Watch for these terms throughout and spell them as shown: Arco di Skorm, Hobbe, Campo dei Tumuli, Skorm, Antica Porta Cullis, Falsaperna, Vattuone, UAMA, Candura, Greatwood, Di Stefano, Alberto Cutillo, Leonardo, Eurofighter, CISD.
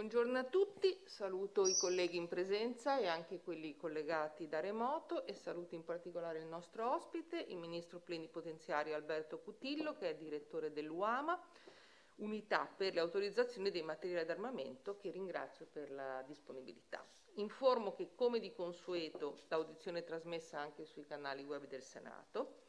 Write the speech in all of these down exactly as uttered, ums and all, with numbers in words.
Buongiorno a tutti, saluto i colleghi in presenza e anche quelli collegati da remoto e saluto in particolare il nostro ospite, il Ministro Plenipotenziario Alberto Cutillo, che è direttore dell'U A M A, Unità per le autorizzazioni dei materiali d'armamento, che ringrazio per la disponibilità. Informo che, come di consueto, l'audizione è trasmessa anche sui canali web del Senato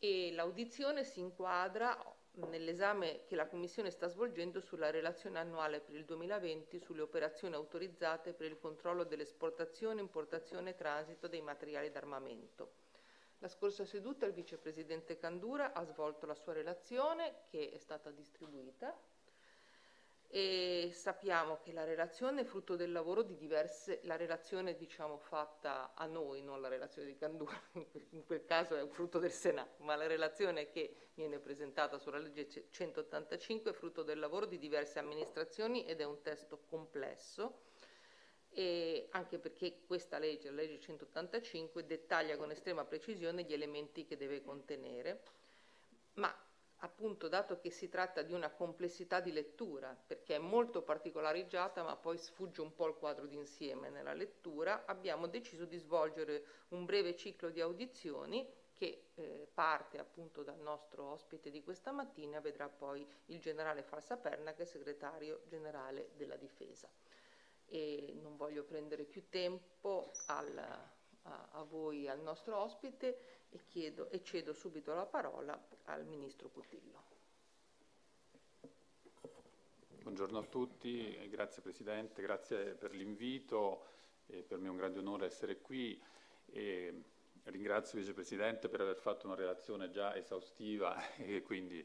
e l'audizione si inquadra nell'esame che la Commissione sta svolgendo sulla relazione annuale per il duemilaventi sulle operazioni autorizzate per il controllo dell'esportazione, importazione e transito dei materiali d'armamento. La scorsa seduta il Vicepresidente Candura ha svolto la sua relazione, che è stata distribuita, e sappiamo che la relazione è frutto del lavoro di diverse, la relazione diciamo fatta a noi, non la relazione di Candura, in quel caso è frutto del Senato, ma la relazione che viene presentata sulla legge centottantacinque è frutto del lavoro di diverse amministrazioni ed è un testo complesso, e anche perché questa legge, la legge centottantacinque, dettaglia con estrema precisione gli elementi che deve contenere, ma appunto dato che si tratta di una complessità di lettura, perché è molto particolareggiata ma poi sfugge un po' il quadro d'insieme nella lettura, abbiamo deciso di svolgere un breve ciclo di audizioni che eh, parte appunto dal nostro ospite di questa mattina, vedrà poi il generale Falsaperna, che è segretario generale della Difesa. E non voglio prendere più tempo al... a voi, al nostro ospite, e, chiedo, e cedo subito la parola al Ministro Cutillo. Buongiorno a tutti, grazie Presidente, grazie per l'invito, eh, per me è un grande onore essere qui e ringrazio il Vicepresidente per aver fatto una relazione già esaustiva e quindi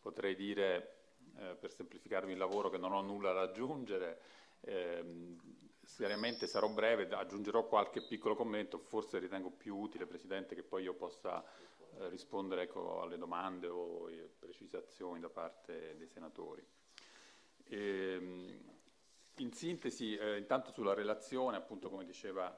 potrei dire, eh, per semplificarmi il lavoro, che non ho nulla da aggiungere. Eh, seriamente sarò breve, aggiungerò qualche piccolo commento, forse ritengo più utile Presidente che poi io possa eh, rispondere ecco, alle domande o eh, precisazioni da parte dei senatori. Eh, in sintesi, eh, intanto sulla relazione, appunto come diceva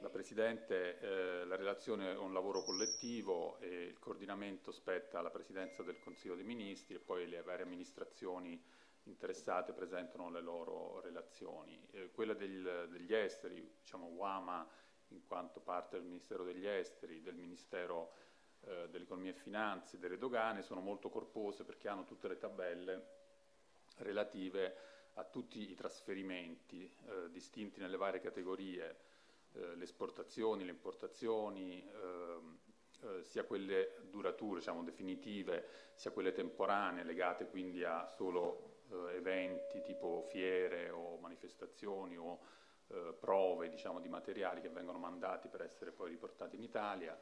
la Presidente, eh, la relazione è un lavoro collettivo e il coordinamento spetta alla Presidenza del Consiglio dei Ministri e poi le varie amministrazioni interessate presentano le loro relazioni. Eh, quella del, degli esteri, diciamo U A M A in quanto parte del Ministero degli Esteri, del Ministero eh, dell'Economia e Finanze, delle Dogane, sono molto corpose perché hanno tutte le tabelle relative a tutti i trasferimenti eh, distinti nelle varie categorie, eh, le esportazioni, le importazioni, eh, Eh, sia quelle durature, diciamo, definitive, sia quelle temporanee, legate quindi a solo eh, eventi tipo fiere o manifestazioni o eh, prove diciamo, di materiali che vengono mandati per essere poi riportati in Italia,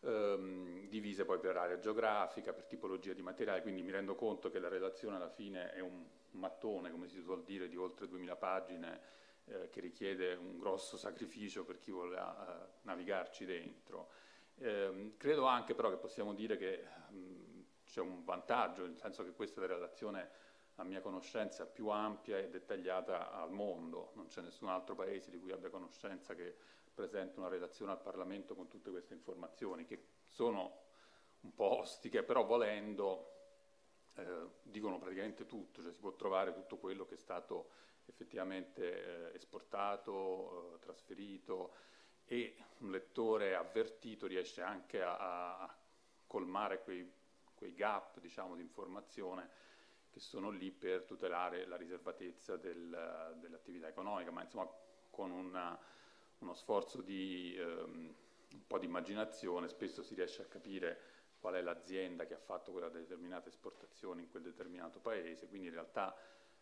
ehm, divise poi per area geografica, per tipologia di materiali, quindi mi rendo conto che la relazione alla fine è un mattone, come si suol dire, di oltre duemila pagine eh, che richiede un grosso sacrificio per chi vuole eh, navigarci dentro. Eh, credo anche però che possiamo dire che c'è un vantaggio, nel senso che questa è la relazione a mia conoscenza più ampia e dettagliata al mondo, non c'è nessun altro paese di cui abbia conoscenza che presenta una relazione al Parlamento con tutte queste informazioni, che sono un po' ostiche, però volendo eh, dicono praticamente tutto, cioè si può trovare tutto quello che è stato effettivamente eh, esportato, eh, trasferito, e un lettore avvertito riesce anche a, a colmare quei, quei gap diciamo, di informazione che sono lì per tutelare la riservatezza del, dell'attività economica, ma insomma con una, uno sforzo di ehm, un po' di immaginazione spesso si riesce a capire qual è l'azienda che ha fatto quella determinata esportazione in quel determinato paese, quindi in realtà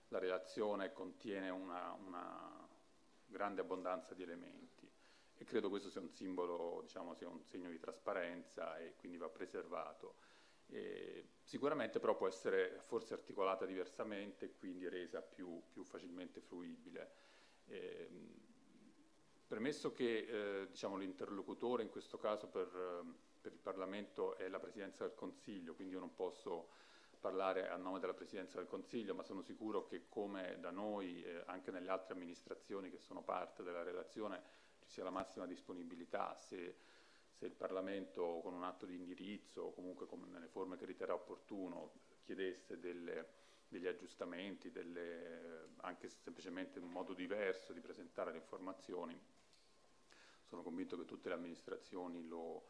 la relazione contiene una, una grande abbondanza di elementi. E credo questo sia un simbolo, diciamo, sia un segno di trasparenza e quindi va preservato. E sicuramente però può essere forse articolata diversamente e quindi resa più, più facilmente fruibile. E, premesso che eh, diciamo, l'interlocutore in questo caso per, per il Parlamento è la Presidenza del Consiglio, quindi io non posso parlare a nome della Presidenza del Consiglio, ma sono sicuro che come da noi, eh, anche nelle altre amministrazioni che sono parte della relazione, ci sia la massima disponibilità, se, se il Parlamento con un atto di indirizzo o comunque con, nelle forme che riterrà opportuno chiedesse delle, degli aggiustamenti, delle, anche semplicemente un modo diverso di presentare le informazioni. Sono convinto che tutte le amministrazioni lo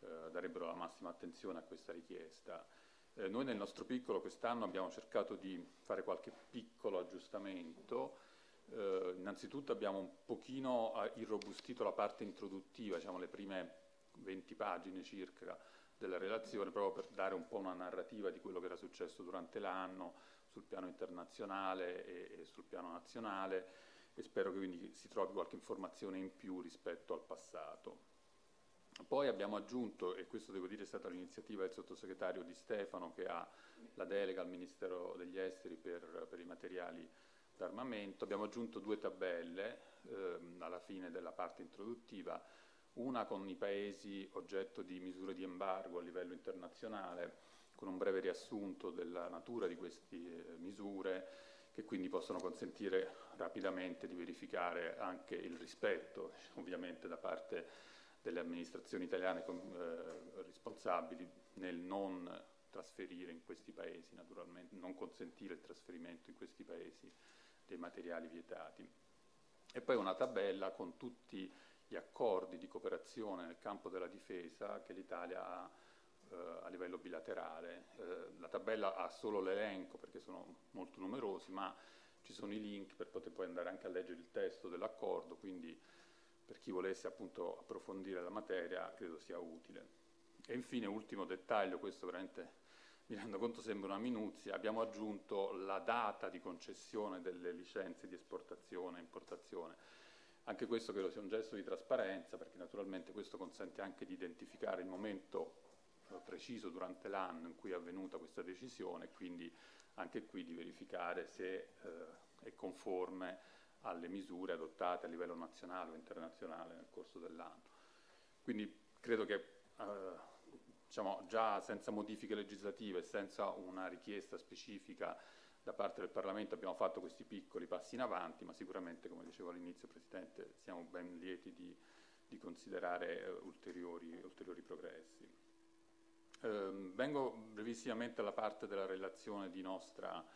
eh, darebbero la massima attenzione a questa richiesta. Eh, noi nel nostro piccolo quest'anno abbiamo cercato di fare qualche piccolo aggiustamento. Eh, innanzitutto abbiamo un pochino irrobustito la parte introduttiva, diciamo le prime venti pagine circa della relazione, proprio per dare un po' una narrativa di quello che era successo durante l'anno sul piano internazionale e, e sul piano nazionale, e spero che quindi si trovi qualche informazione in più rispetto al passato. Poi abbiamo aggiunto, e questo devo dire è stata l'iniziativa del sottosegretario Di Stefano, che ha la delega al Ministero degli Esteri per, per i materiali d'armamento, abbiamo aggiunto due tabelle ehm, alla fine della parte introduttiva, una con i paesi oggetto di misure di embargo a livello internazionale, con un breve riassunto della natura di queste misure, che quindi possono consentire rapidamente di verificare anche il rispetto, ovviamente da parte delle amministrazioni italiane eh, responsabili, nel non trasferire in questi paesi, naturalmente, non consentire il trasferimento in questi paesi dei materiali vietati. E poi una tabella con tutti gli accordi di cooperazione nel campo della difesa che l'Italia ha eh, a livello bilaterale. Eh, la tabella ha solo l'elenco perché sono molto numerosi, ma ci sono i link per poter poi andare anche a leggere il testo dell'accordo, quindi per chi volesse appunto approfondire la materia credo sia utile. E infine, ultimo dettaglio, questo veramente mi rendo conto sembra una minuzia, abbiamo aggiunto la data di concessione delle licenze di esportazione e importazione. Anche questo credo sia un gesto di trasparenza, perché naturalmente questo consente anche di identificare il momento preciso durante l'anno in cui è avvenuta questa decisione, e quindi anche qui di verificare se eh, è conforme alle misure adottate a livello nazionale o internazionale nel corso dell'anno. Quindi credo che eh, diciamo, già senza modifiche legislative, senza una richiesta specifica da parte del Parlamento, abbiamo fatto questi piccoli passi in avanti, ma sicuramente, come dicevo all'inizio, Presidente, siamo ben lieti di, di considerare eh, ulteriori, ulteriori progressi. Eh, vengo brevissimamente alla parte della relazione di nostra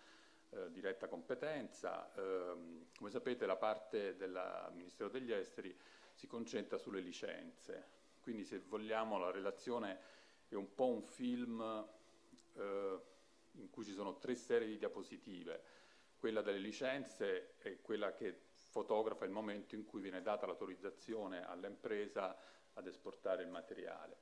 eh, diretta competenza. Eh, come sapete, la parte del Ministero degli Esteri si concentra sulle licenze, quindi se vogliamo la relazione è un po' un film eh, in cui ci sono tre serie di diapositive, quella delle licenze è quella che fotografa il momento in cui viene data l'autorizzazione all'impresa ad esportare il materiale,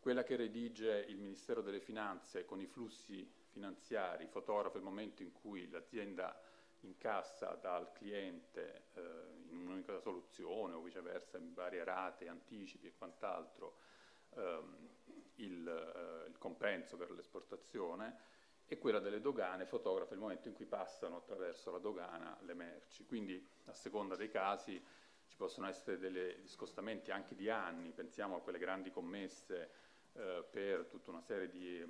quella che redige il Ministero delle Finanze con i flussi finanziari fotografa il momento in cui l'azienda incassa dal cliente eh, in un'unica soluzione o viceversa in varie rate, anticipi e quant'altro ehm, il, eh, il compenso per l'esportazione, e quella delle dogane fotografa il momento in cui passano attraverso la dogana le merci. Quindi a seconda dei casi ci possono essere degli scostamenti anche di anni, pensiamo a quelle grandi commesse eh, per tutta una serie di eh,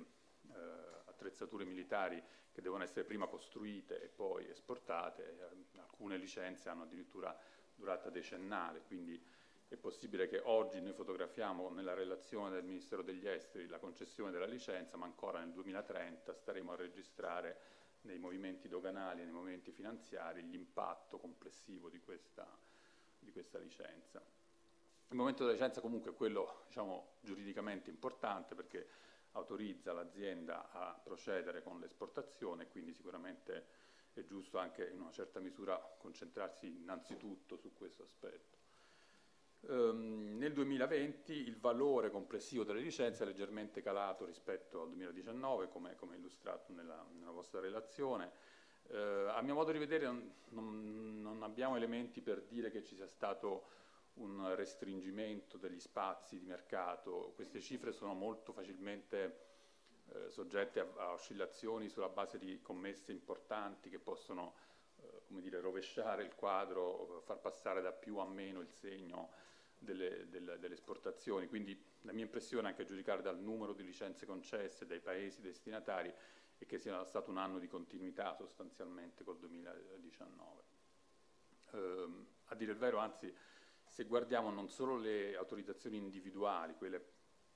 attrezzature militari che devono essere prima costruite e poi esportate, alcune licenze hanno addirittura durata decennale, quindi è possibile che oggi noi fotografiamo nella relazione del Ministero degli Esteri la concessione della licenza, ma ancora nel duemilatrenta staremo a registrare nei movimenti doganali e nei movimenti finanziari l'impatto complessivo di questa, di questa licenza. Il momento della licenza comunque è quello, diciamo, giuridicamente importante, perché autorizza l'azienda a procedere con l'esportazione, quindi sicuramente è giusto anche in una certa misura concentrarsi innanzitutto su questo aspetto. Um, nel duemilaventi il valore complessivo delle licenze è leggermente calato rispetto al duemiladiciannove, come, come illustrato nella, nella vostra relazione. Uh, a mio modo di vedere non, non, non abbiamo elementi per dire che ci sia stato un restringimento degli spazi di mercato. Queste cifre sono molto facilmente eh, soggette a, a oscillazioni sulla base di commesse importanti che possono eh, come dire, rovesciare il quadro, far passare da più a meno il segno Delle, delle, delle esportazioni, quindi la mia impressione, anche a giudicare dal numero di licenze concesse, dai paesi destinatari, è che sia stato un anno di continuità sostanzialmente col duemiladiciannove. Eh, a dire il vero, anzi, se guardiamo non solo le autorizzazioni individuali, quelle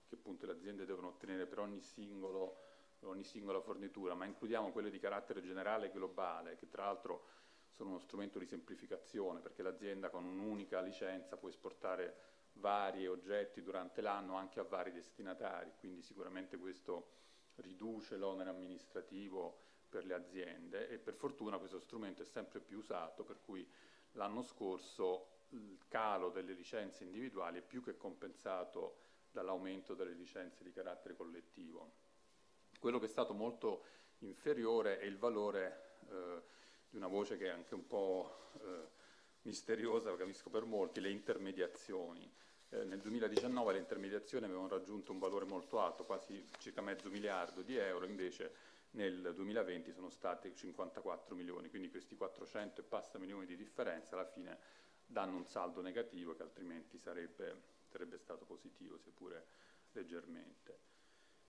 che appunto le aziende devono ottenere per ogni singolo ogni singola fornitura, ma includiamo quelle di carattere generale e globale, che tra l'altro sono uno strumento di semplificazione, perché l'azienda con un'unica licenza può esportare vari oggetti durante l'anno anche a vari destinatari, quindi sicuramente questo riduce l'onere amministrativo per le aziende e per fortuna questo strumento è sempre più usato, per cui l'anno scorso il calo delle licenze individuali è più che compensato dall'aumento delle licenze di carattere collettivo. Quello che è stato molto inferiore è il valore eh, di una voce che è anche un po' eh, misteriosa, lo capisco per molti, le intermediazioni. Eh, nel duemiladiciannove le intermediazioni avevano raggiunto un valore molto alto, quasi circa mezzo miliardo di euro, invece nel duemilaventi sono stati cinquantaquattro milioni, quindi questi quattrocento e passa milioni di differenza alla fine danno un saldo negativo che altrimenti sarebbe, sarebbe stato positivo, seppure leggermente.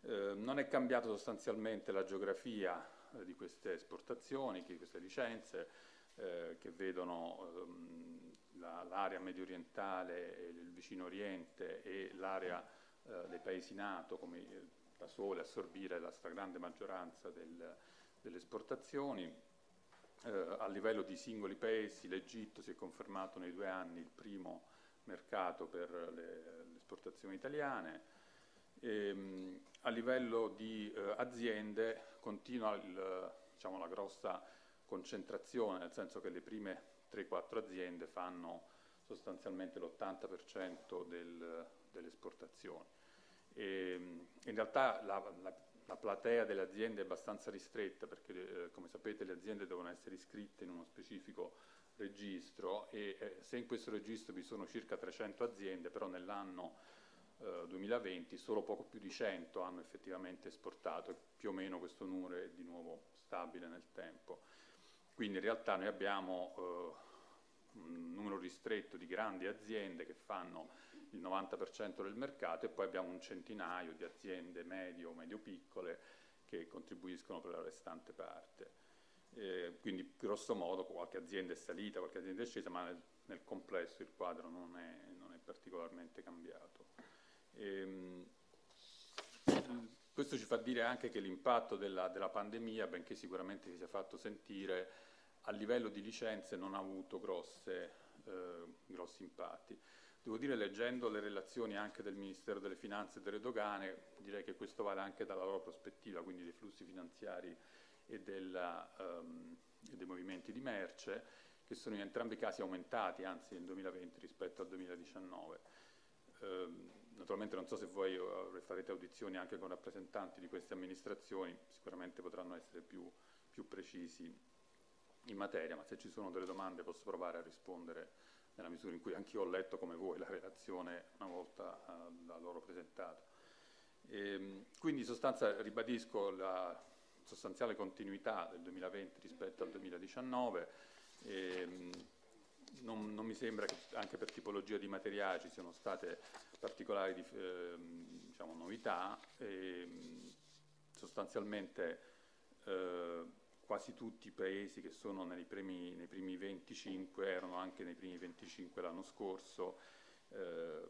Eh, non è cambiata sostanzialmente la geografia eh, di queste esportazioni, di queste licenze, eh, che vedono ehm, l'area la, medio orientale, il vicino oriente e l'area eh, dei paesi NATO come eh, da sole assorbire la stragrande maggioranza del, delle esportazioni. Eh, a livello di singoli paesi l'Egitto si è confermato nei due anni il primo mercato per le, le esportazioni italiane. E, a livello di eh, aziende continua il, diciamo, la grossa concentrazione, nel senso che le prime tre quattro aziende fanno sostanzialmente l'ottanta per cento del, delle esportazioni. E, in realtà la, la La platea delle aziende è abbastanza ristretta perché, eh, come sapete, le aziende devono essere iscritte in uno specifico registro e eh, se in questo registro vi sono circa trecento aziende, però nell'anno eh, duemilaventi solo poco più di cento hanno effettivamente esportato, e più o meno questo numero è di nuovo stabile nel tempo. Quindi in realtà noi abbiamo eh, un numero ristretto di grandi aziende che fanno il novanta per cento del mercato e poi abbiamo un centinaio di aziende medio o medio piccole che contribuiscono per la restante parte. Eh, quindi grosso modo qualche azienda è salita, qualche azienda è scesa, ma nel, nel complesso il quadro non è, non è particolarmente cambiato. Eh, questo ci fa dire anche che l'impatto della, della pandemia, benché sicuramente si sia fatto sentire, a livello di licenze non ha avuto grosse, eh, grossi impatti. Devo dire, leggendo le relazioni anche del Ministero delle Finanze e delle Dogane, direi che questo vale anche dalla loro prospettiva, quindi dei flussi finanziari e, della, um, e dei movimenti di merce, che sono in entrambi i casi aumentati, anzi nel duemilaventi rispetto al duemiladiciannove. Um, naturalmente non so se voi farete audizioni anche con rappresentanti di queste amministrazioni, sicuramente potranno essere più, più precisi in materia, ma se ci sono delle domande posso provare a rispondere nella misura in cui anch'io ho letto come voi la relazione una volta uh, da loro presentata. E, quindi in sostanza ribadisco la sostanziale continuità del duemilaventi rispetto al duemiladiciannove, e, non, non mi sembra che anche per tipologia di materiali ci siano state particolari di, eh, diciamo, novità, e, sostanzialmente eh, quasi tutti i paesi che sono nei primi, nei primi venticinque erano anche nei primi venticinque l'anno scorso, eh,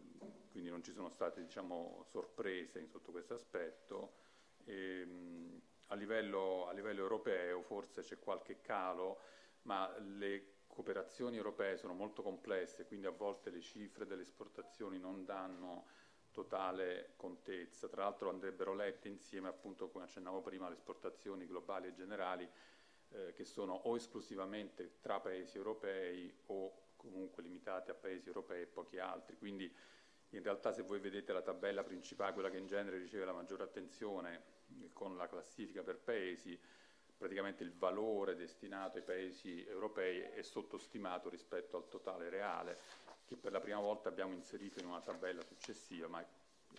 quindi non ci sono state, diciamo, sorprese sotto questo aspetto. E, mh, a, livello, a livello europeo forse c'è qualche calo, ma le cooperazioni europee sono molto complesse, quindi a volte le cifre delle esportazioni non danno totale contezza. Tra l'altro andrebbero lette insieme, appunto, come accennavo prima, alle esportazioni globali e generali eh, che sono o esclusivamente tra paesi europei o comunque limitate a paesi europei e pochi altri. Quindi in realtà, se voi vedete la tabella principale, quella che in genere riceve la maggiore attenzione con la classifica per paesi, praticamente il valore destinato ai paesi europei è sottostimato rispetto al totale reale, che per la prima volta abbiamo inserito in una tabella successiva, ma è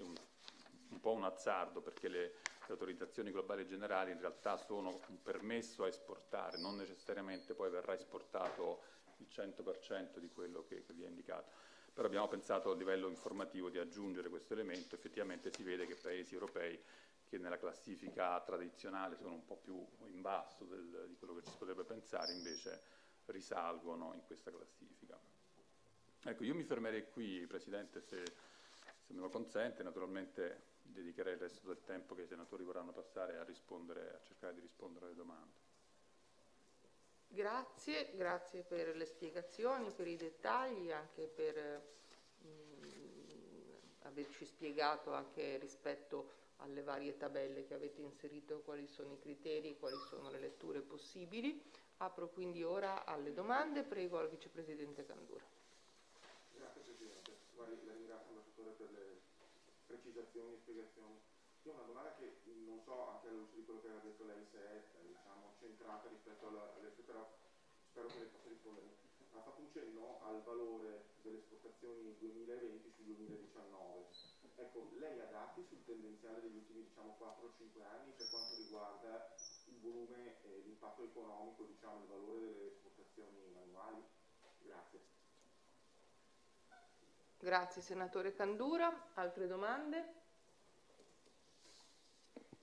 un, un po' un azzardo, perché le, le autorizzazioni globali e generali in realtà sono un permesso a esportare, non necessariamente poi verrà esportato il cento per cento di quello che, che vi è indicato. Però abbiamo pensato a livello informativo di aggiungere questo elemento, effettivamente si vede che paesi europei che nella classifica tradizionale sono un po' più in basso del, di quello che ci si potrebbe pensare, invece risalgono in questa classifica. Ecco, io mi fermerei qui, Presidente, se, se me lo consente. Naturalmente dedicherei il resto del tempo che i senatori vorranno passare a rispondere, a cercare di rispondere alle domande. Grazie, grazie per le spiegazioni, per i dettagli, anche per mh, averci spiegato anche rispetto alle varie tabelle che avete inserito quali sono i criteri, quali sono le letture possibili. Apro quindi ora alle domande, prego al Vicepresidente Candura. Grazie Presidente, guardi, la ringrazio l'assessore per le precisazioni e spiegazioni. Io ho una domanda che non so, anche alla luce di quello che aveva detto lei, se è diciamo, centrata rispetto alle sue, però spero che le possa rispondere. Ha fatto un cenno al valore delle esportazioni duemilaventi sul duemiladiciannove. Ecco, lei ha dati sul tendenziale degli ultimi diciamo, quattro o cinque anni per quanto riguarda il volume e l'impatto economico, diciamo, il valore delle esportazioni manuali? Grazie. Grazie senatore Candura. Altre domande?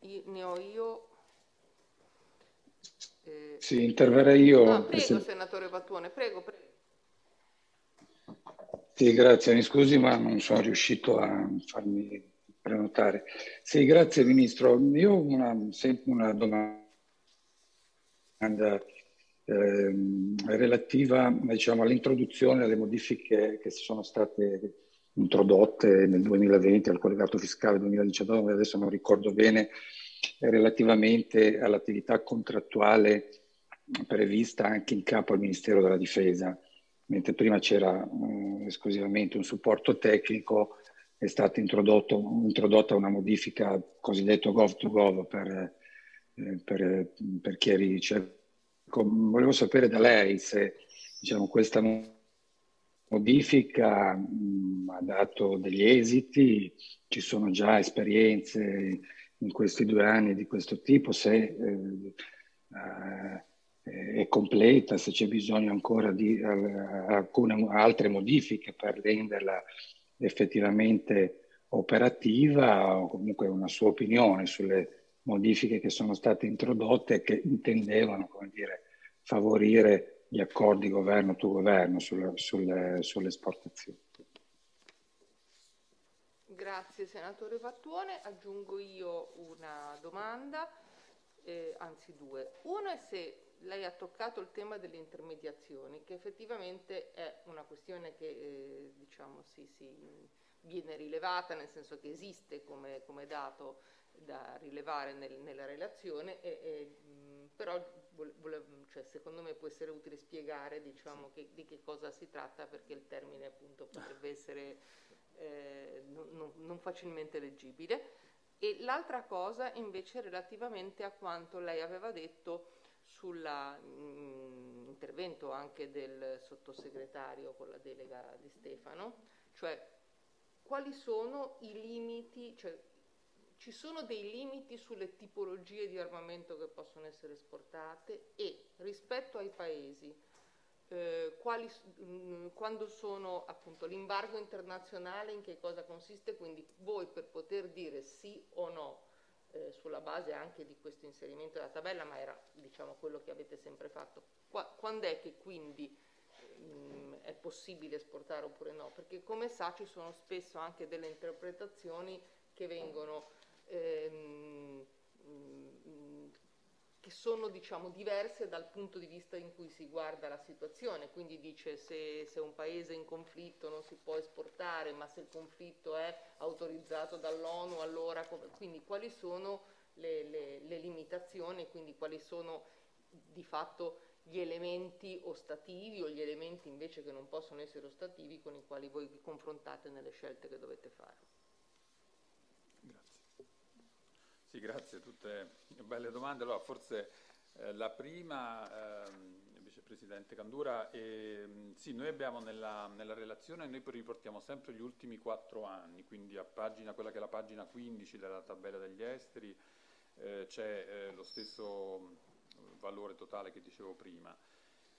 Io, ne ho io. Eh, sì, interverrei io. No, prego, presidente. Senatore Vattuone, prego, prego. Sì, grazie, mi scusi, ma non sono riuscito a farmi prenotare. Sì, grazie Ministro. Io ho una, una domanda eh, relativa diciamo, all'introduzione, alle modifiche che sono state introdotte nel duemilaventi al collegato fiscale duemiladiciannove, adesso non ricordo bene, relativamente all'attività contrattuale prevista anche in capo al Ministero della Difesa. Mentre prima c'era eh, esclusivamente un supporto tecnico, è stata introdotta una modifica cosiddetta gov to gov per, eh, per, per chi riceve. Volevo sapere da lei se diciamo, questa modifica mh, ha dato degli esiti, ci sono già esperienze in questi due anni di questo tipo, se eh, eh, è completa, se c'è bisogno ancora di uh, alcune altre modifiche per renderla effettivamente operativa, o comunque una sua opinione sulle modifiche che sono state introdotte e che intendevano, come dire, favorire gli accordi governo to governo sulle, sulle, sulle esportazioni. Grazie senatore Vattuone. Aggiungo io una domanda, eh, anzi due. Uno è se lei ha toccato il tema delle intermediazioni, che effettivamente è una questione che eh, diciamo, sì, sì, viene rilevata, nel senso che esiste come, come dato da rilevare nel, nella relazione, e, e, mh, però cioè, secondo me può essere utile spiegare diciamo, che, di che cosa si tratta, perché il termine appunto potrebbe essere eh, non, non facilmente leggibile. E l'altra cosa invece relativamente a quanto lei aveva detto sull'intervento anche del sottosegretario con la delega Di Stefano, cioè quali sono i limiti, cioè ci sono dei limiti sulle tipologie di armamento che possono essere esportate e rispetto ai paesi, eh, quali, mh, quando sono appunto l'embargo internazionale in che cosa consiste, quindi voi per poter dire sì o no sulla base anche di questo inserimento della tabella, ma era diciamo quello che avete sempre fatto, Qua, quando è che quindi mh, è possibile esportare oppure no, perché come sa ci sono spesso anche delle interpretazioni che vengono ehm, mh, che sono diciamo diverse dal punto di vista in cui si guarda la situazione, quindi dice se, se un paese è in conflitto non si può esportare, ma se il conflitto è autorizzato dall'ONU allora come, quindi quali sono le, le, le limitazioni, quindi quali sono di fatto gli elementi ostativi o gli elementi invece che non possono essere ostativi con i quali voi vi confrontate nelle scelte che dovete fare. Grazie. Sì, grazie, tutte belle domande. Allora, forse eh, la prima, eh, Vicepresidente Candura, eh, sì, noi abbiamo nella, nella relazione, noi riportiamo sempre gli ultimi quattro anni, quindi a pagina, quella che è la pagina quindici della tabella degli esteri, eh, c'è eh, lo stesso valore totale che dicevo prima.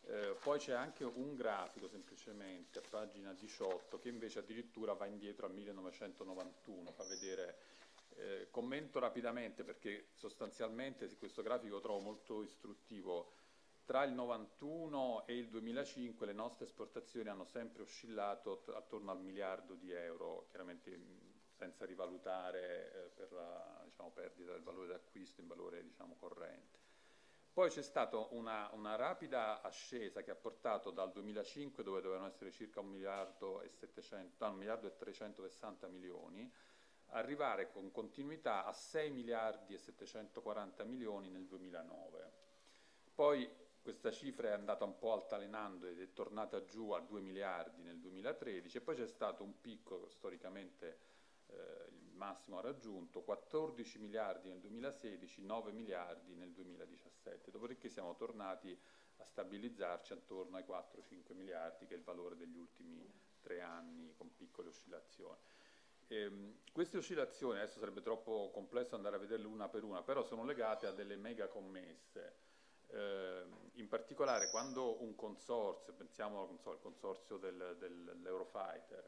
Eh, poi c'è anche un grafico semplicemente a pagina diciotto che invece addirittura va indietro al millenovecentonovantuno, fa vedere. Eh, commento rapidamente perché sostanzialmente questo grafico lo trovo molto istruttivo. Tra il novantuno e il duemilacinque le nostre esportazioni hanno sempre oscillato attorno al miliardo di euro, chiaramente senza rivalutare eh, per la diciamo, perdita del valore d'acquisto in valore diciamo, corrente. Poi c'è stata una, una rapida ascesa che ha portato dal duemilacinque, dove dovevano essere circa un miliardo e trecentosessanta milioni, arrivare con continuità a sei miliardi e settecentoquaranta milioni nel duemilanove. Poi questa cifra è andata un po' altalenando ed è tornata giù a due miliardi nel duemilatredici, e poi c'è stato un picco storicamente eh, il massimo ha raggiunto, quattordici miliardi nel duemilasedici, nove miliardi nel duemiladiciassette, dopodiché siamo tornati a stabilizzarci attorno ai quattro cinque miliardi, che è il valore degli ultimi tre anni con piccole oscillazioni. Eh, queste oscillazioni, adesso sarebbe troppo complesso andare a vederle una per una, però sono legate a delle mega commesse, eh, in particolare quando un consorzio, pensiamo al consorzio, consorzio del, del, dell'Eurofighter,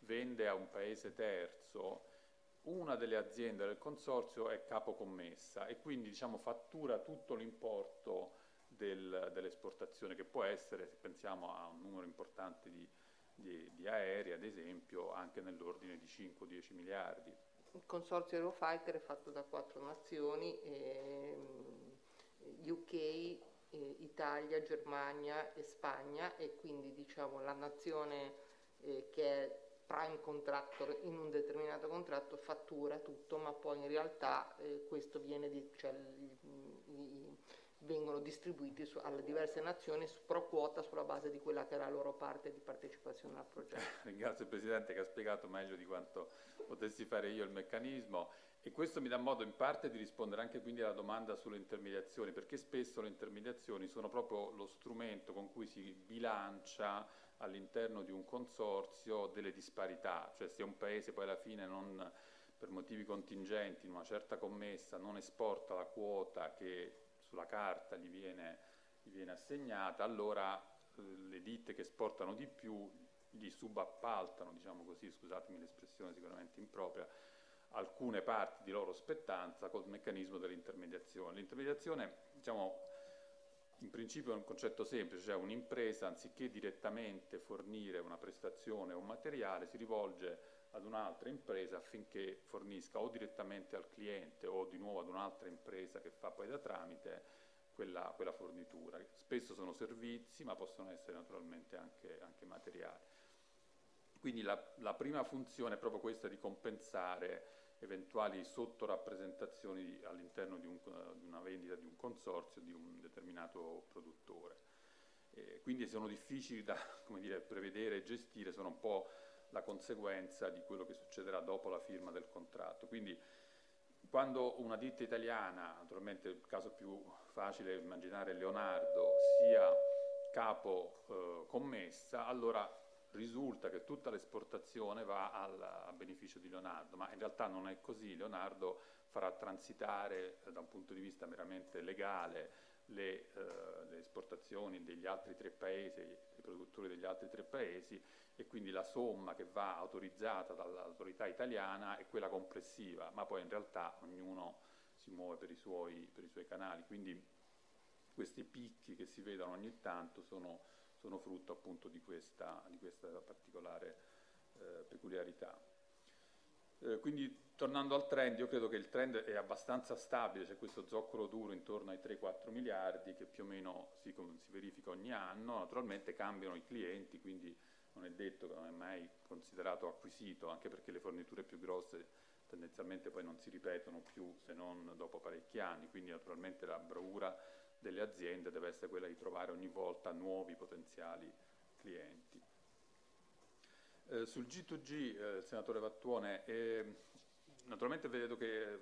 vende a un paese terzo, una delle aziende del consorzio è capocommessa e quindi diciamo, fattura tutto l'importo del, dell'esportazione, che può essere, se pensiamo a un numero importante di Di, di aerei, ad esempio, anche nell'ordine di cinque dieci miliardi. Il consorzio Eurofighter è fatto da quattro nazioni, ehm, U K, eh, Italia, Germania e Spagna, e quindi diciamo la nazione eh, che è prime contractor in un determinato contratto fattura tutto, ma poi in realtà eh, questo viene di, cioè, i, i, vengono distribuiti su, alle diverse nazioni su, pro quota sulla base di quella che è la loro parte di partecipazione al progetto. Ringrazio il Presidente che ha spiegato meglio di quanto potessi fare io il meccanismo, e questo mi dà modo in parte di rispondere anche quindi alla domanda sulle intermediazioni, perché spesso le intermediazioni sono proprio lo strumento con cui si bilancia all'interno di un consorzio delle disparità, cioè se un paese poi alla fine non, per motivi contingenti in una certa commessa non esporta la quota che sulla carta gli viene, gli viene assegnata, allora le ditte che esportano di più gli subappaltano, diciamo così, scusatemi l'espressione sicuramente impropria, alcune parti di loro spettanza col meccanismo dell'intermediazione. L'intermediazione, diciamo, in principio è un concetto semplice, cioè un'impresa anziché direttamente fornire una prestazione o un materiale si rivolge ad un'altra impresa affinché fornisca o direttamente al cliente o di nuovo ad un'altra impresa che fa poi da tramite quella, quella fornitura. Spesso sono servizi, ma possono essere naturalmente anche, anche materiali. Quindi la, la prima funzione è proprio questa di compensare eventuali sottorappresentazioni all'interno di, un, di una vendita di un consorzio di un determinato produttore. E quindi sono difficili da, come dire, prevedere e gestire, sono un po' la conseguenza di quello che succederà dopo la firma del contratto. Quindi quando una ditta italiana, naturalmente il caso più facile è immaginare Leonardo, sia capo eh, commessa, allora risulta che tutta l'esportazione va al, a beneficio di Leonardo, ma in realtà non è così. Leonardo farà transitare eh, da un punto di vista meramente legale Le, eh, le esportazioni degli altri tre paesi, i produttori degli altri tre paesi, e quindi la somma che va autorizzata dall'autorità italiana è quella complessiva, ma poi in realtà ognuno si muove per i suoi, per i suoi canali, quindi questi picchi che si vedono ogni tanto sono, sono frutto appunto di questa, di questa particolare eh, peculiarità. Eh, quindi tornando al trend, io credo che il trend è abbastanza stabile, c'è questo zoccolo duro intorno ai tre quattro miliardi che più o meno si, si verifica ogni anno, naturalmente cambiano i clienti, quindi non è detto che non è mai considerato acquisito, anche perché le forniture più grosse tendenzialmente poi non si ripetono più se non dopo parecchi anni, quindi naturalmente la bravura delle aziende deve essere quella di trovare ogni volta nuovi potenziali clienti. Eh, sul G due G, eh, senatore Vattuone, eh, naturalmente vedo che eh,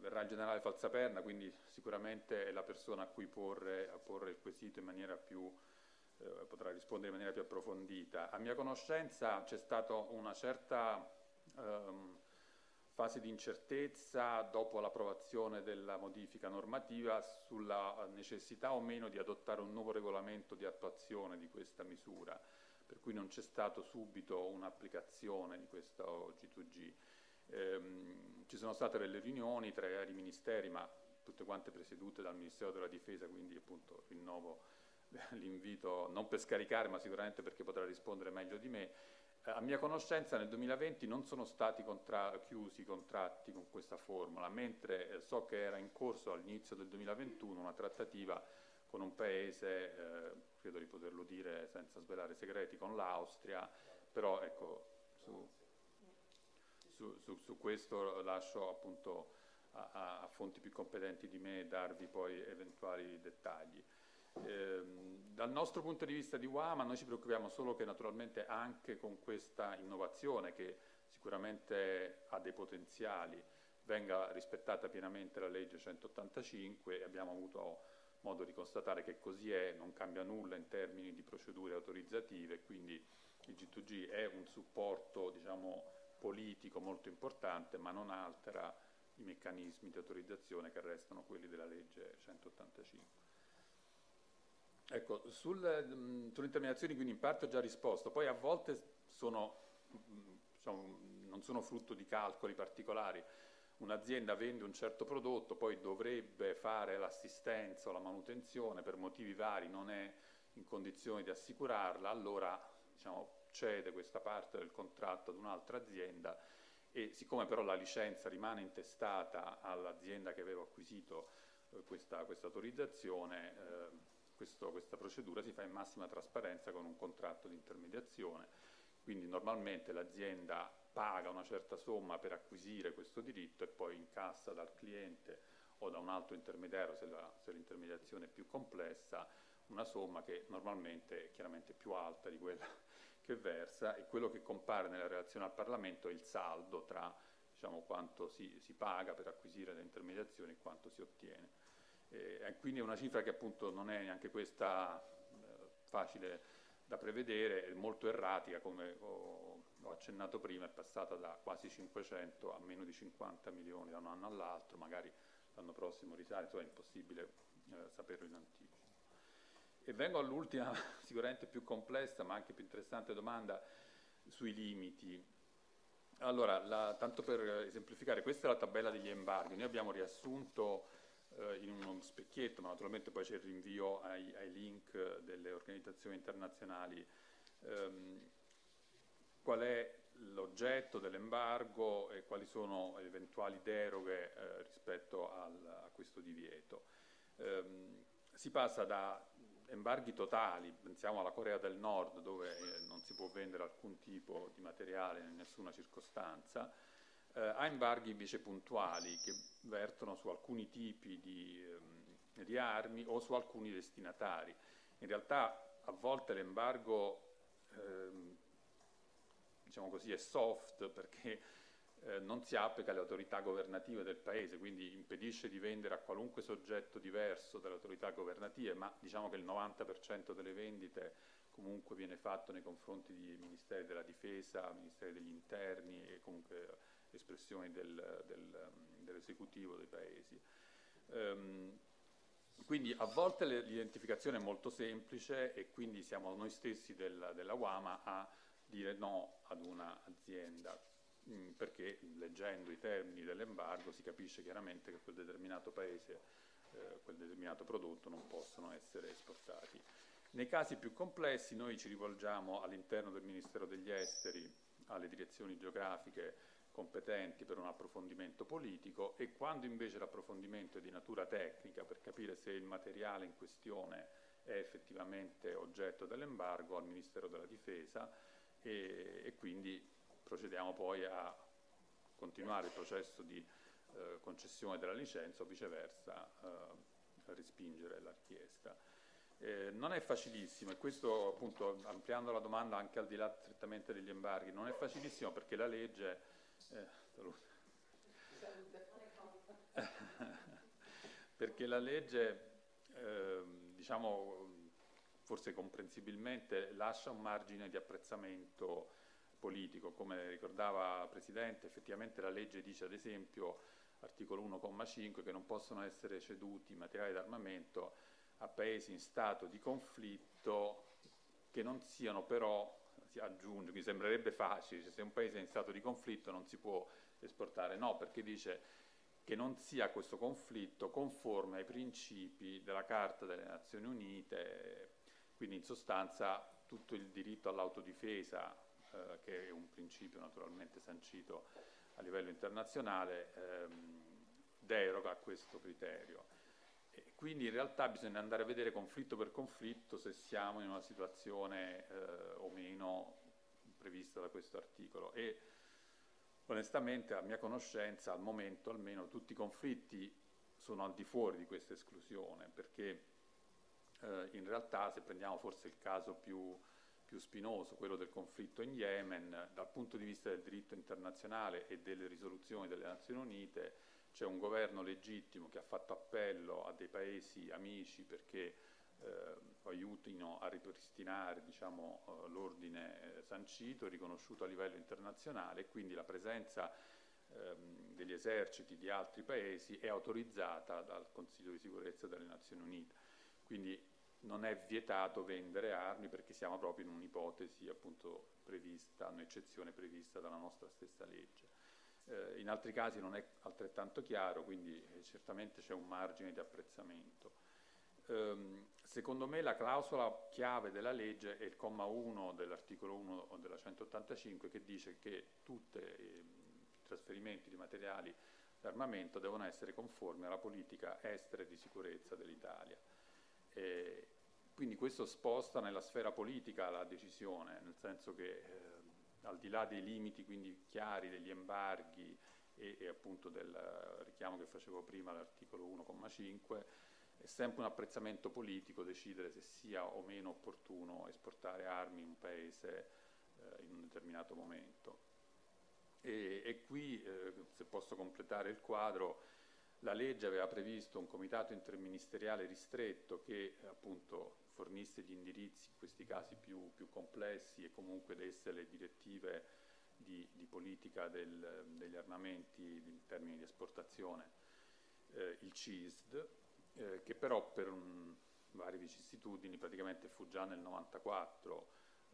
verrà il generale Falsaperna, quindi sicuramente è la persona a cui porre, a porre il quesito in maniera più, eh, potrà rispondere in maniera più approfondita. A mia conoscenza c'è stata una certa ehm, fase di incertezza dopo l'approvazione della modifica normativa sulla necessità o meno di adottare un nuovo regolamento di attuazione di questa misura, per cui non c'è stato subito un'applicazione di questo G due G. Ehm, ci sono state delle riunioni tra i vari ministeri, ma tutte quante presiedute dal Ministero della Difesa, quindi appunto rinnovo l'invito, non per scaricare, ma sicuramente perché potrà rispondere meglio di me, A mia conoscenza nel duemilaventi non sono stati contra- chiusi i contratti con questa formula, mentre eh, so che era in corso all'inizio del duemilaventuno una trattativa con un paese, eh, credo di poterlo dire senza svelare segreti, con l'Austria, però ecco, su, su, su, su questo lascio appunto a, a fonti più competenti di me darvi poi eventuali dettagli. Eh, dal nostro punto di vista di UAMA noi ci preoccupiamo solo che naturalmente anche con questa innovazione, che sicuramente ha dei potenziali, venga rispettata pienamente la legge centottantacinque, e abbiamo avuto modo di constatare che così è, non cambia nulla in termini di procedure autorizzative, quindi il G due G è un supporto, diciamo, politico molto importante, ma non altera i meccanismi di autorizzazione che restano quelli della legge centottantacinque. Ecco, sul, mh, sulle intermediazioni quindi in parte ho già risposto, poi a volte sono, mh, diciamo, non sono frutto di calcoli particolari. Un'azienda vende un certo prodotto, poi dovrebbe fare l'assistenza o la manutenzione, per motivi vari non è in condizioni di assicurarla, allora diciamo, cede questa parte del contratto ad un'altra azienda, e siccome però la licenza rimane intestata all'azienda che aveva acquisito eh, questa, questa autorizzazione, eh, Questo, questa procedura si fa in massima trasparenza con un contratto di intermediazione, quindi normalmente l'azienda paga una certa somma per acquisire questo diritto e poi incassa dal cliente o da un altro intermediario, se, la, se l'intermediazione è più complessa, una somma che normalmente è chiaramente più alta di quella che versa, e quello che compare nella relazione al Parlamento è il saldo tra, diciamo, quanto si, si paga per acquisire le intermediazioni e quanto si ottiene. Eh, quindi è una cifra che appunto non è neanche questa eh, facile da prevedere, è molto erratica, come ho, ho accennato prima, è passata da quasi cinquecento a meno di cinquanta milioni da un anno all'altro, magari l'anno prossimo risale, cioè è impossibile eh, saperlo in anticipo. E vengo all'ultima, sicuramente più complessa ma anche più interessante domanda, sui limiti. Allora, la, tanto per esemplificare, questa è la tabella degli embarghi, noi abbiamo riassunto in uno specchietto, ma naturalmente poi c'è il rinvio ai, ai link delle organizzazioni internazionali, ehm, qual è l'oggetto dell'embargo e quali sono eventuali deroghe eh, rispetto al, a questo divieto. Ehm, si passa da embarghi totali, pensiamo alla Corea del Nord, dove eh, non si può vendere alcun tipo di materiale in nessuna circostanza, Eh, a embarghi invece puntuali, che vertono su alcuni tipi di, ehm, di armi o su alcuni destinatari. In realtà a volte l'embargo ehm, diciamo così, è soft, perché eh, non si applica alle autorità governative del paese, quindi impedisce di vendere a qualunque soggetto diverso dalle autorità governative, ma diciamo che il novanta per cento delle vendite comunque viene fatto nei confronti di Ministeri della Difesa, Ministeri degli Interni e comunque espressioni del, del, dell'esecutivo dei paesi. Ehm, quindi a volte l'identificazione è molto semplice, e quindi siamo noi stessi del, della UAMA a dire no ad un'azienda, perché leggendo i termini dell'embargo si capisce chiaramente che quel determinato paese, eh, quel determinato prodotto non possono essere esportati. Nei casi più complessi noi ci rivolgiamo all'interno del Ministero degli Esteri, alle direzioni geografiche competenti per un approfondimento politico, e quando invece l'approfondimento è di natura tecnica, per capire se il materiale in questione è effettivamente oggetto dell'embargo, al Ministero della Difesa, e, e quindi procediamo poi a continuare il processo di eh, concessione della licenza, o viceversa eh, respingere la richiesta. Eh, non è facilissimo, e questo appunto, ampliando la domanda anche al di là strettamente degli embarghi, non è facilissimo perché la legge Eh, perché la legge eh, diciamo forse comprensibilmente lascia un margine di apprezzamento politico, come ricordava il Presidente. Effettivamente la legge dice, ad esempio, articolo uno comma cinque, che non possono essere ceduti materiali d'armamento a paesi in stato di conflitto che non siano però, si aggiunge, quindi sembrerebbe facile, se un paese è in stato di conflitto non si può esportare, no, perché dice che non sia questo conflitto conforme ai principi della Carta delle Nazioni Unite, quindi in sostanza tutto il diritto all'autodifesa eh, che è un principio naturalmente sancito a livello internazionale, ehm, deroga a questo criterio. E quindi in realtà bisogna andare a vedere conflitto per conflitto se siamo in una situazione eh, o meno prevista da questo articolo, e onestamente, a mia conoscenza, al momento almeno tutti i conflitti sono al di fuori di questa esclusione, perché eh, in realtà, se prendiamo forse il caso più, più spinoso, quello del conflitto in Yemen, dal punto di vista del diritto internazionale e delle risoluzioni delle Nazioni Unite, c'è un governo legittimo che ha fatto appello a dei paesi amici perché eh, aiutino a ripristinare, diciamo, eh, l'ordine eh, sancito e riconosciuto a livello internazionale, e quindi la presenza eh, degli eserciti di altri paesi è autorizzata dal Consiglio di sicurezza delle Nazioni Unite. Quindi non è vietato vendere armi, perché siamo proprio in un'ipotesi appunto prevista, un'eccezione prevista dalla nostra stessa legge. Eh, in altri casi non è altrettanto chiaro, quindi eh, certamente c'è un margine di apprezzamento. Ehm, secondo me la clausola chiave della legge è il comma uno dell'articolo uno della centottantacinque, che dice che tutti eh, i trasferimenti di materiali d'armamento devono essere conformi alla politica estera e di sicurezza dell'Italia. E quindi questo sposta nella sfera politica la decisione, nel senso che eh, al di là dei limiti quindi chiari degli embarghi e, e appunto del richiamo che facevo prima all'articolo uno comma cinque, è sempre un apprezzamento politico decidere se sia o meno opportuno esportare armi in un paese eh, in un determinato momento. E, e qui, eh, se posso completare il quadro, la legge aveva previsto un comitato interministeriale ristretto che appunto fornisse gli indirizzi in questi casi più, più complessi e comunque desse le direttive di, di politica del, degli armamenti in termini di esportazione, eh, il C I S D, eh, che però per un, varie vicissitudini praticamente fu già nel novantaquattro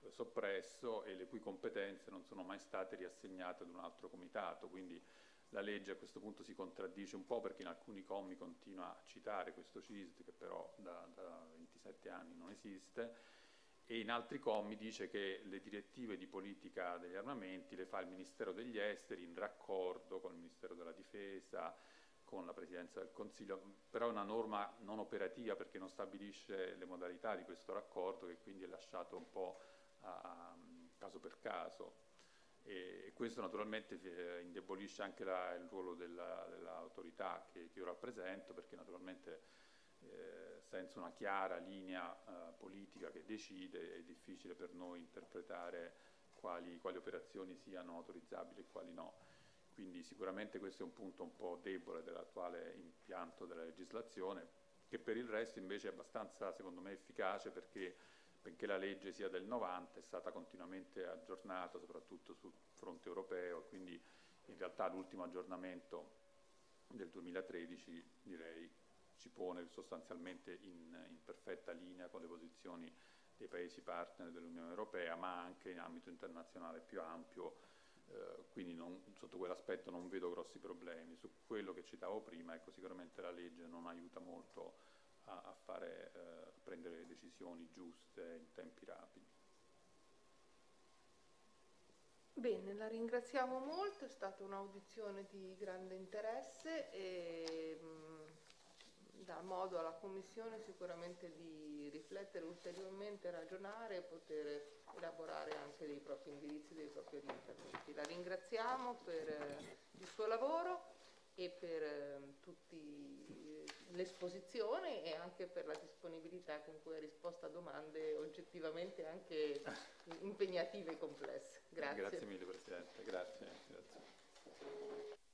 eh, soppresso, e le cui competenze non sono mai state riassegnate ad un altro comitato. Quindi la legge a questo punto si contraddice un po', perché in alcuni commi continua a citare questo C I S D, che però da, da ventisette anni non esiste, e in altri commi dice che le direttive di politica degli armamenti le fa il Ministero degli Esteri in raccordo con il Ministero della Difesa, con la Presidenza del Consiglio. Però è una norma non operativa, perché non stabilisce le modalità di questo raccordo, che quindi è lasciato un po' a, a, caso per caso. E questo naturalmente indebolisce anche la, il ruolo dell'autorità della che, che io rappresento, perché naturalmente eh, senza una chiara linea eh, politica che decide è difficile per noi interpretare quali, quali operazioni siano autorizzabili e quali no. Quindi sicuramente questo è un punto un po' debole dell'attuale impianto della legislazione, che per il resto invece è abbastanza, secondo me, efficace, perché benché la legge sia del novanta, è stata continuamente aggiornata, soprattutto sul fronte europeo, quindi in realtà l'ultimo aggiornamento del duemilatredici, direi, ci pone sostanzialmente in, in perfetta linea con le posizioni dei Paesi partner dell'Unione Europea, ma anche in ambito internazionale più ampio, eh, quindi non, sotto quell'aspetto non vedo grossi problemi. Su quello che citavo prima, ecco, sicuramente la legge non aiuta molto a, fare, eh, a prendere decisioni giuste in tempi rapidi. Bene, la ringraziamo molto, è stata un'audizione di grande interesse e mh, dà modo alla Commissione sicuramente di riflettere ulteriormente, ragionare e poter elaborare anche dei propri indirizzi, dei propri orientamenti. La ringraziamo per eh, il suo lavoro e per eh, tutti l'esposizione e anche per la disponibilità con cui ha risposto a domande oggettivamente anche impegnative e complesse. Grazie. Grazie mille Presidente, grazie. grazie.